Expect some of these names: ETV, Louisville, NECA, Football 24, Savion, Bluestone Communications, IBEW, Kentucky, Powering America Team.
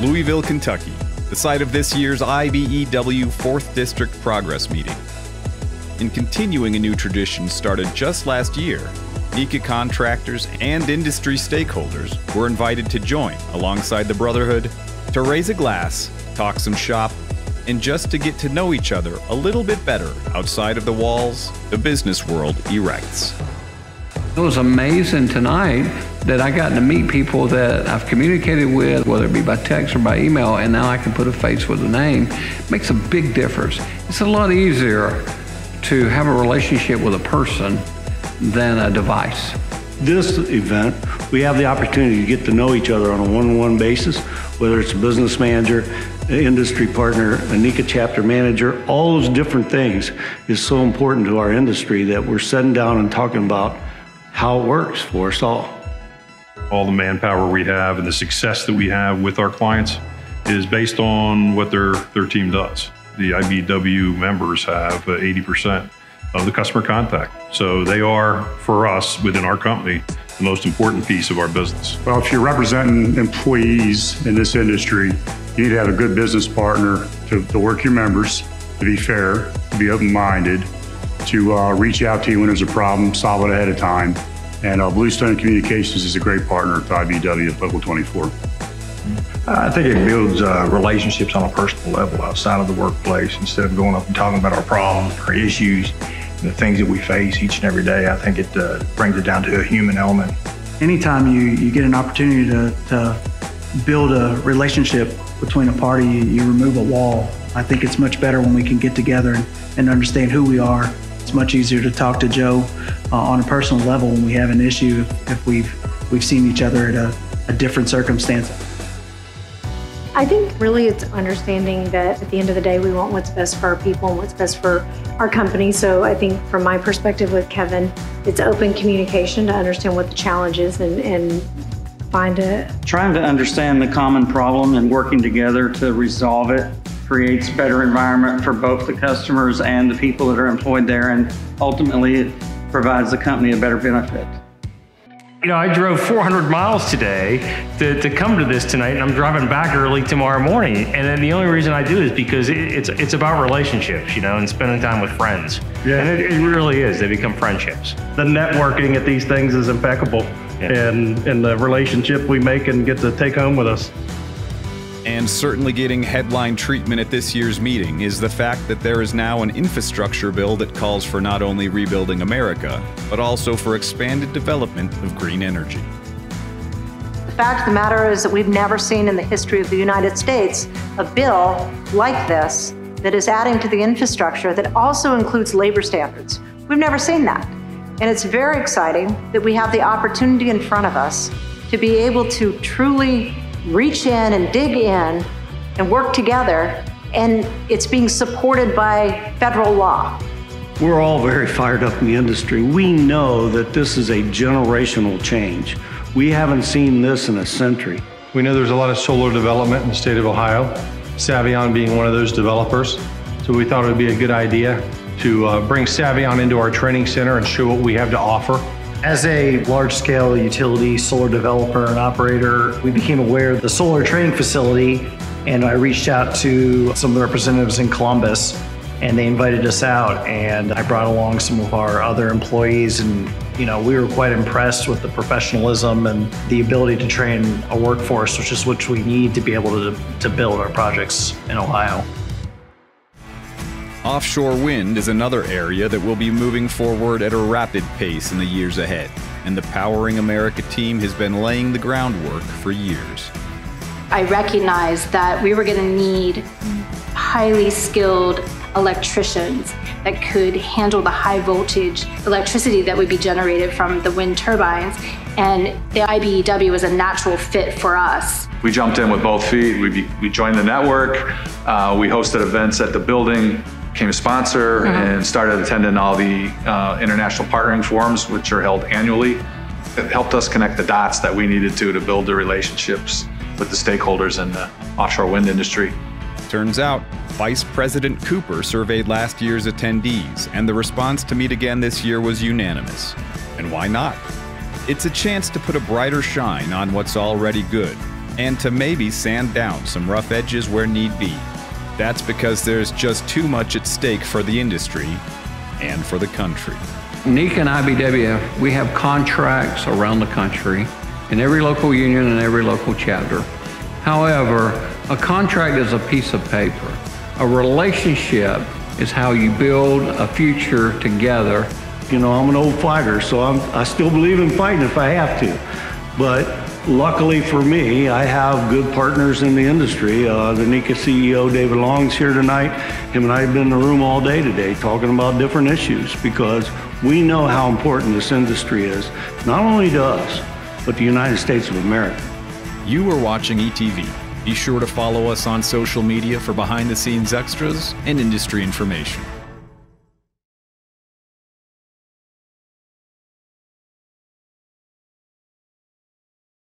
Louisville, Kentucky, the site of this year's IBEW 4th District Progress Meeting. In continuing a new tradition started just last year, NECA contractors and industry stakeholders were invited to join alongside the Brotherhood to raise a glass, talk some shop, and just to get to know each other a little bit better outside of the walls the business world erects. It was amazing tonight that I got to meet people that I've communicated with, whether it be by text or by email, and now I can put a face with a name. It makes a big difference. It's a lot easier to have a relationship with a person than a device. This event, we have the opportunity to get to know each other on a one-on-one basis, whether it's a business manager, industry partner, a NECA chapter manager, all those different things is so important to our industry that we're sitting down and talking about how it works for us all. All the manpower we have and the success that we have with our clients is based on what their team does. The IBEW members have 80% of the customer contact. So they are, for us, within our company, the most important piece of our business. Well, if you're representing employees in this industry, you need to have a good business partner to work your members, to be fair, to be open-minded, to reach out to you when there's a problem, solve it ahead of time. And Bluestone Communications is a great partner to IBEW at Football 24. I think it builds relationships on a personal level outside of the workplace. Instead of going up and talking about our problems, our issues, and the things that we face each and every day, I think it brings it down to a human element. Anytime you get an opportunity to build a relationship between a party, you remove a wall. I think it's much better when we can get together and understand who we are. It's much easier to talk to Joe on a personal level when we have an issue if we've seen each other at a different circumstance. I think really it's understanding that at the end of the day, we want what's best for our people and what's best for our company. So I think from my perspective with Kevin, it's open communication to understand what the challenge is and find it. Trying to understand the common problem and working together to resolve it creates better environment for both the customers and the people that are employed there. And ultimately, it provides the company a better benefit. You know, I drove 400 miles today to come to this tonight, and I'm driving back early tomorrow morning. And then the only reason I do is because it's about relationships, you know, and spending time with friends. Yeah. And it really is. They become friendships. The networking at these things is impeccable, yeah. And the relationship we make and get to take home with us. And certainly getting headline treatment at this year's meeting is the fact that there is now an infrastructure bill that calls for not only rebuilding America, but also for expanded development of green energy. The fact of the matter is that we've never seen in the history of the United States a bill like this that is adding to the infrastructure that also includes labor standards. We've never seen that. And it's very exciting that we have the opportunity in front of us to be able to truly reach in and dig in and work together, and it's being supported by federal law. We're all very fired up in the industry. We know that this is a generational change. We haven't seen this in a century. We know there's a lot of solar development in the state of Ohio, Savion being one of those developers. So we thought it would be a good idea to bring Savion into our training center and show what we have to offer. As a large-scale utility solar developer and operator, we became aware of the solar training facility, and I reached out to some of the representatives in Columbus, and they invited us out, and I brought along some of our other employees, and you know, we were quite impressed with the professionalism and the ability to train a workforce, which is what we need to be able to build our projects in Ohio. Offshore wind is another area that will be moving forward at a rapid pace in the years ahead, and the Powering America team has been laying the groundwork for years. I recognized that we were going to need highly skilled electricians that could handle the high voltage electricity that would be generated from the wind turbines, and the IBEW was a natural fit for us. We jumped in with both feet. We joined the network. We hosted events at the building, became a sponsor, and started attending all the international partnering forums, which are held annually. It helped us connect the dots that we needed to build the relationships with the stakeholders in the offshore wind industry. Turns out, Vice President Cooper surveyed last year's attendees, and the response to meet again this year was unanimous. And why not? It's a chance to put a brighter shine on what's already good, and to maybe sand down some rough edges where need be. That's because there's just too much at stake for the industry and for the country. NECA and IBEW, we have contracts around the country in every local union and every local chapter. However, a contract is a piece of paper. A relationship is how you build a future together. You know, I'm an old fighter, so I still believe in fighting if I have to. But luckily for me, I have good partners in the industry. The NECA CEO, David Long's here tonight. Him and I have been in the room all day today talking about different issues because we know how important this industry is, not only to us, but the United States of America. You are watching ETV. Be sure to follow us on social media for behind-the-scenes extras and industry information.